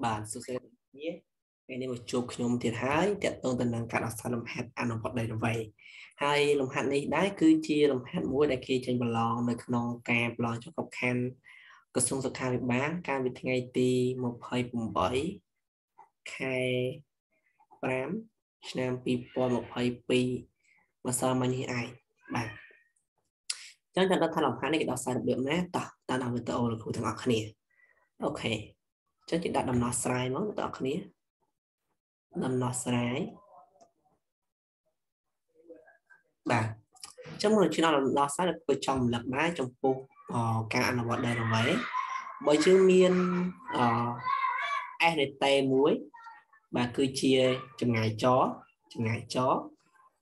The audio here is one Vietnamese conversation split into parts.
bản số xe nhé ngày nay một chục nhom thiệt hại trận tông tần năng cả đảo lồng hạt ăn một đầy vậy hai lồng hạt này đái cứ chia lồng hạt muối đại kia trên bàn lon nơi non cam lon cho cọc can cơ sung sạc hàng bán cam bị ngày ti một hơi cùng bảy khai bám nam pipo một hơi pi mà sao mà như ai bạn chắc chắn là thà lồng hạt này đảo sai được nét tỏ ta làm với tàu là khu thằng ở khné ok chắc chị đã đầm nó sai nó tỏ khné nằm nọ sải bà trong người chưa nào nọ sải được chồng lật máy trong khu cả là bọn đây là mấy bởi chữ miên rt muối bà cứ chia chừng ngày chó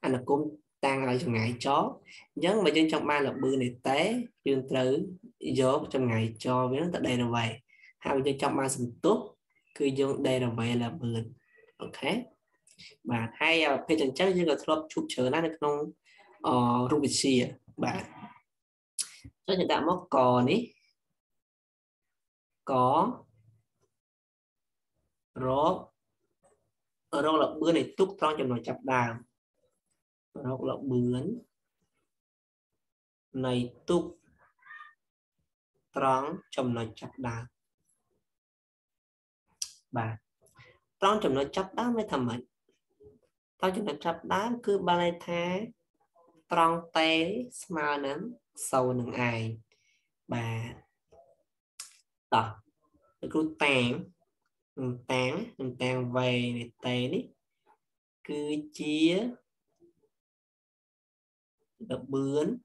anh là cũng tăng lại chừng ngày chó nhớ mà trên trong ba là bư này té dương tử gió trong ngày cho biết tại đây là vậy hai bên trong ba sừng tốt cứ dương đây là vậy là bư ok bạn hay phê chân chắc như là club chụp chờ lại được không rung bị xì bạn cho hiện tại móc cò ní có rốt ở đâu là bướn này túc to cho nó chập đàm ở đâu là bướn này túc trắng chầm nó chập đàm bạn trong chừng nó chắp đá mới thầm mình tao chừng nó chắp đá cứ ba lê thế trong té mà nắng sâu nắng ai bà đó cứ tàn về này té đi cứ chia đập bướn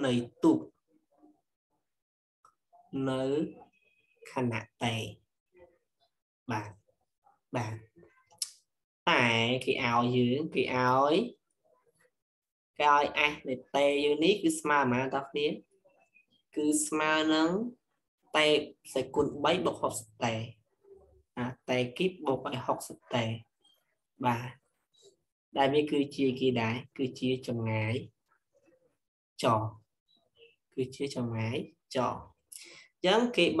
này tụt nơi khăn nạ tề bạn tại cái áo ấy cái áo ai để tề unique cứ smart mà tao biết cứ smart nắng tề sẽ cuốn bấy bọc học tề tề kíp bọc bài học tề và đại mới cứ chia kỳ đại cứ chia trong ngái trò giống cái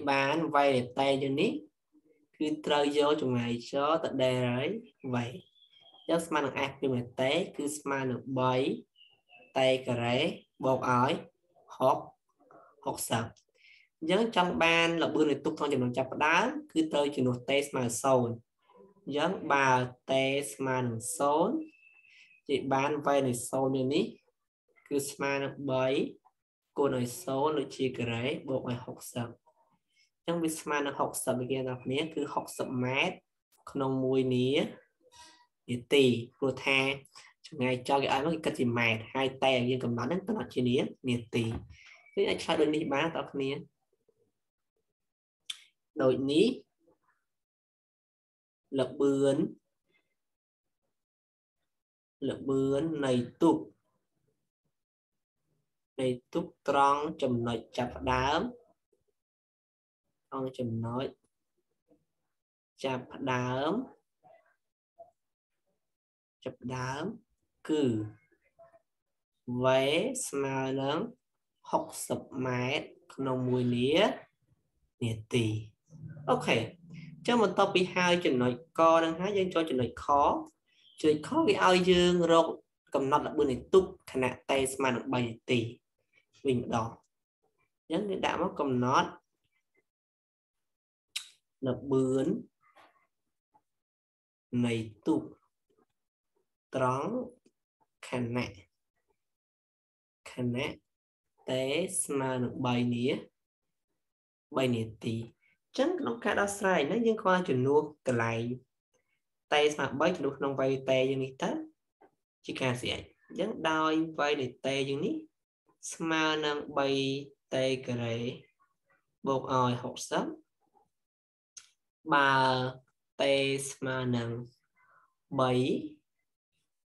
bàn vay tay cho ní cứ chơi vô trong ngày cho tận đề rồi vậy giống mà được áp cho mày té cứ mà được bảy tay cái đấy bột ỏi học sập giống trong ban là bữa này tụt con chừng chập đá cứ chơi chừng một tay mà sồn giống bà tay mà được sốn chị bán vay này sồn như ní cứ mà được bảy cô nói số nó chia cái đấy bộ bài học sập trong việc mà nó học sập kia đọc nhé cứ học sập mát không mùi nía để tì cô tha ngày cho cái ai nó cái gì mệt hai tay riêng cầm nắm đến tao chia nía nhiệt tì cái này cho đôi ní bán tao nía đội ní lập bướn này tục này túc tròn chùm nội chập đám con chùm nội chập đám cử vé mà lớn học sập máy nồng mùi nía tì ok cho một topic hai chùm nội co đang hái dân cho chùm nội khó chơi khó cái ao dương rồi cầm nắp là bữa này túc khả năng tay mà được bày tì bình đỏ nhớ người đã mắc cầm nót là bướn này tụ trắng khả nè té mà được bày nía tì chẳng nó cả đa sai nó nhưng qua chuyển luôn từ lại tay mà bấy được nông vay tay như người ta chỉ cần sẽ dẫn đôi vay để tay như ní mà năng bay tay cái đấy bột ỏi học sớm bà tay mà năng bảy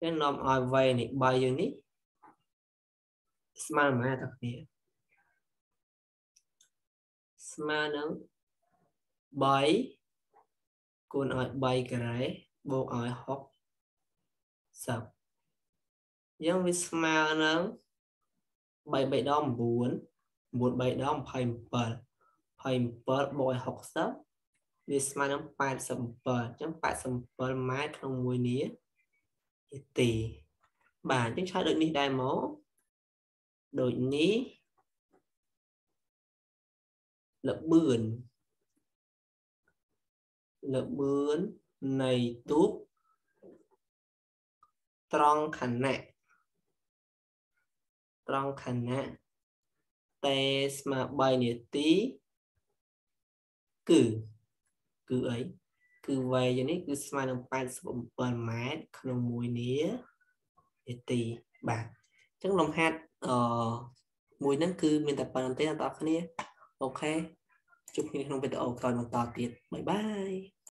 cái nom ỏi vay này bay như ní mà thật nhiều mà năng bảy cuốn ỏi bay cái đấy bột ỏi học sớm giống với smile nó 7 đom 4 4 7 đom 7 7 bội 60 វា ស្មើ នឹង 87 អញ្ចឹង 87 ម៉ែត្រ ក្នុង មួយ នី ទី បាទ អញ្ចឹង ឆ្លើយ ដូច នេះ ដែរ មក ដូច នេះ លបឿន លបឿន នៃ ទូក ត្រង់ ខណៈ ត្រង់ ខណៈ តេ ស្មើ 3 នាទី គឺ cứ ấy cứ về cho nên cứ smart đồng pan sụp bẩn mát không mùi nía để tì bạc trong lòng hạt mùi nắng cứ mình tập bằng tay là tao ok chúc mình không biết ở còn một tọt tiệt bye bye.